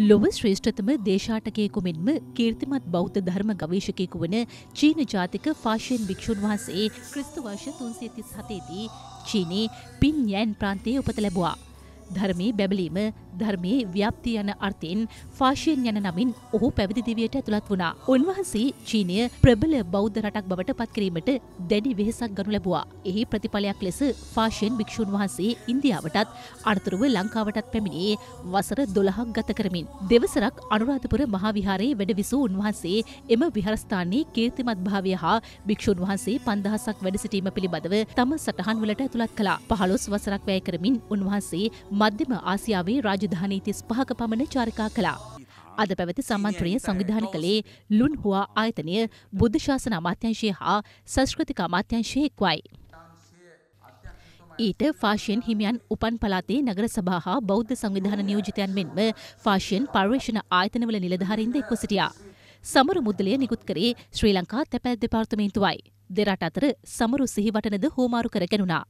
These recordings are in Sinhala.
ලොව ශ්‍රේෂ්ඨතම දේශාටකයෙකු මෙන්ම කීර්තිමත් බෞද්ධ ධර්ම ගවේෂකයෙකු වන චීන ජාතික ෆාෂෙන් භික්ෂුන් වහන්සේ ක්‍රිස්තු වර්ෂ 337 දී චීනයේ පින්යෑන් ප්‍රාන්තයේ උපත ලැබුවා. ධර්මයේ බැබලීම, ධර්මයේ ව්‍යාප්තිය යන අර්ථයෙන් ෆාෂෙන් යන නමින් ඔහු පැවිදි දිවියට ඇතුළත් වුණා. උන්වහන්සේ චීනය ප්‍රබල බෞද්ධ රටක් බවට පත් කිරීමට දැඩි වෙහෙසක් ගනු ලැබුවා. එහි ප්‍රතිඵලයක් ලෙස ෆාෂෙන් භික්ෂුන් වහන්සේ ඉන්දියාවටත් අනතුරුව ලංකාවටත් පැමිණේ වසර 12ක් ගත කරමින්. දෙවසරක් අනුරාධපුර මහා විහාරයේ වැඩවිසූ උන්වහන්සේ එම විහාරස්ථානයේ කීර්තිමත් භාවය හා භික්ෂුන් වහන්සේ 5000ක් වැඩ සිටීම පිළිබඳව තම සටහන් වලට ඇතුළත් කළා. 15 වසරක් වැය කරමින් උන්වහන්සේ මධ්‍යම ආසියාවේ රාජධානී 35ක පමණ චාරිකා කළා. අද පැවති සම්මන්ත්‍රණය සංවිධානය කළේ ලුන්හුවා ආයතනය බුද්ධ ශාසන අමාත්‍යාංශය හා සංස්කෘතික අමාත්‍යාංශය එක්වයි. ඊට ෆාෂෙන් හිමියන් උපන් පළාතේ නගර සභා හා බෞද්ධ සංවිධාන නියෝජිතයන් මෙන්ම ෆාෂෙන් පර්යේෂණ ආයතනවල නිලධාරීන්ද එක්ව සිටියා. සමරු මුදලය නිකුත් කරේ ශ්‍රී ලංකා තැපැල් දෙපාර්තමේන්තුවයි. දෙරට අතර සමරු සිහිවටනද හෝමාරු කර ගැනුණා.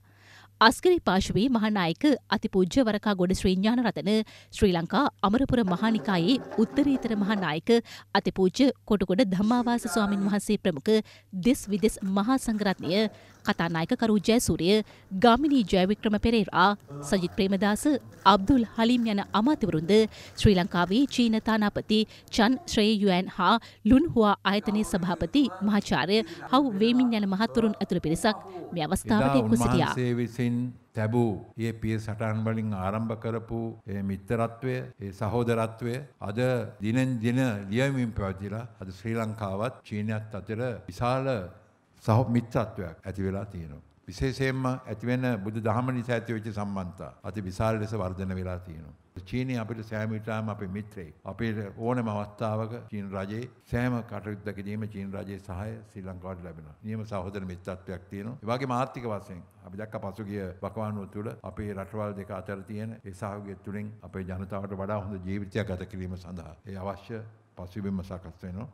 අස්කරි පාශවී මහානායක අතිපූජ්‍ය වරකා ගොඩ ශ්‍රී ඥානරතන ශ්‍රී ලංකා අමරපුර මහානිකායේ උත්තරීතර මහානායක අතිපූජ්‍ය කොටුගොඩ ධම්මාවාස ස්වාමින් වහන්සේ ප්‍රමුඛ දෙස් විදෙස් මහා සංඝරත්නය කතානායක කරු ජයසූරිය ගාමිණී ජයවික්‍රම පෙරේරා සජිත් ප්‍රේමදාස අබ්දුල් හලීම් යන අමාත්‍යවරුන්ද ශ්‍රී ලංකාවේ චීන තානාපති චන් ශ්‍රේ යුයන් හා ලුන්හුවා ආයතනයේ සභාපති මහාචාර්ය හව් වේමින් යන මහත්වරුන් ඇතුළු පිරිසක් මේ අවස්ථාවට එක්ව සිටියා. තැබූ ඒ පිය සටහන් වලින් ආරම්භ කරපු ඒ මිත්‍රත්වය, ඒ සහෝදරත්වය අද දිනෙන් දින ලියමින් පැවතිලා අද ශ්‍රී ලංකාවත් චීනයත් අතර විශාල සහ මිත්‍රත්වයක් ඇති වෙලා තියෙනවා. විශේෂයෙන්ම ඇතිවෙන බුදු දහම නිසා ඇතිවෙච්ච සම්බන්ධතා අති විශාල ලෙස වර්ධනය වෙලා තියෙනවා. චීනය අපිට සෑම විටම අපේ මිත්‍රයෙක්. අපේ ඕනම අවස්ථාවක චීන රජයේ සෑම කටයුත්තකදීම චීන රජයේ සහාය ශ්‍රී ලංකාවට ලැබෙනවා. නියම සහෝදර මිත්‍රත්වයක් තියෙනවා. ඒ වගේම ආර්ථික වශයෙන් අපි දැක්ක පසුගිය වකවානුව තුළ අපේ රටවල් දෙක අතර තියෙන ඒ සහයෝගය තුළින් අපේ ජනතාවට වඩා හොඳ ජීවිතයක් ගත කිරීම සඳහා ඒ අවශ්‍ය පසුබිම සකස් වෙනවා.